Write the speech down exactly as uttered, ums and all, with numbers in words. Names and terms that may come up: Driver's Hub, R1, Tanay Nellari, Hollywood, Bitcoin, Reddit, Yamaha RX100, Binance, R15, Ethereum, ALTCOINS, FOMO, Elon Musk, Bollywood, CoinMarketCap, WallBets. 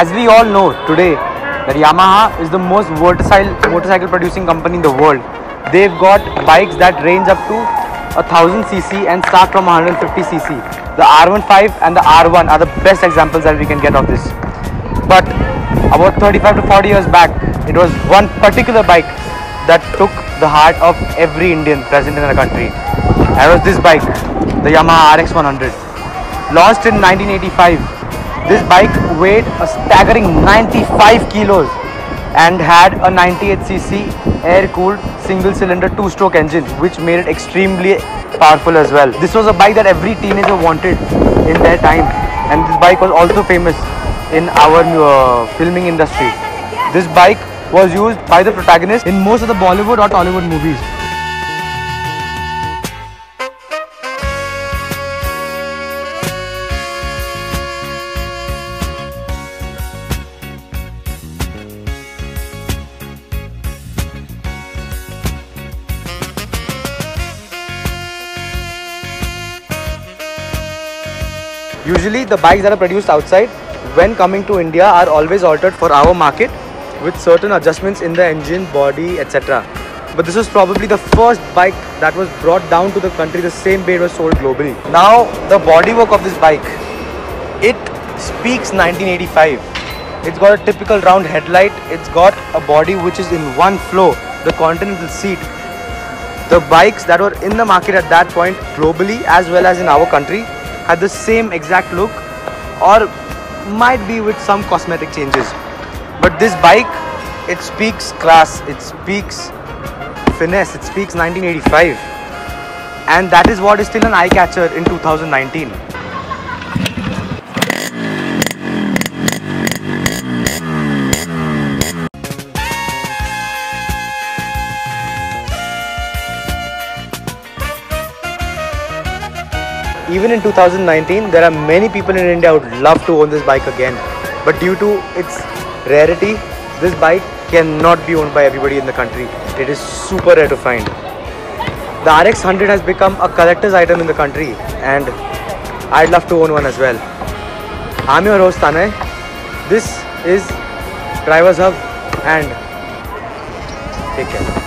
As we all know today, that Yamaha is the most versatile motorcycle producing company in the world. They've got bikes that range up to one thousand c c and start from one hundred fifty c c. The R fifteen and the R one are the best examples that we can get of this. But about thirty-five to forty years back, it was one particular bike that took the heart of every Indian present in our country. That was this bike, the Yamaha R X one hundred. Launched in nineteen eighty-five, this bike weighed a staggering ninety-five kilos and had a ninety-eight c c air-cooled single-cylinder two-stroke engine, which made it extremely powerful as well. This was a bike that every teenager wanted in their time, and this bike was also famous in our uh, filming industry. This bike was used by the protagonist in most of the Bollywood or Hollywood movies. Usually the bikes that are produced outside when coming to India are always altered for our market with certain adjustments in the engine, body, et cetera. But this was probably the first bike that was brought down to the country the same day it was sold globally. Now the bodywork of this bike, it speaks nineteen eighty-five. It's got a typical round headlight, it's got a body which is in one flow, the continental seat. The bikes that were in the market at that point globally as well as in our country had the same exact look, or might be with some cosmetic changes. But this bike, it speaks class, it speaks finesse, it speaks nineteen eighty-five. And that is what is still an eye-catcher in two thousand nineteen. Even in two thousand nineteen, there are many people in India who would love to own this bike again. But due to its rarity, this bike cannot be owned by everybody in the country. It is super rare to find. The R X one hundred has become a collector's item in the country, and I'd love to own one as well. I'm your host Tanay. This is Driver's Hub, and take care.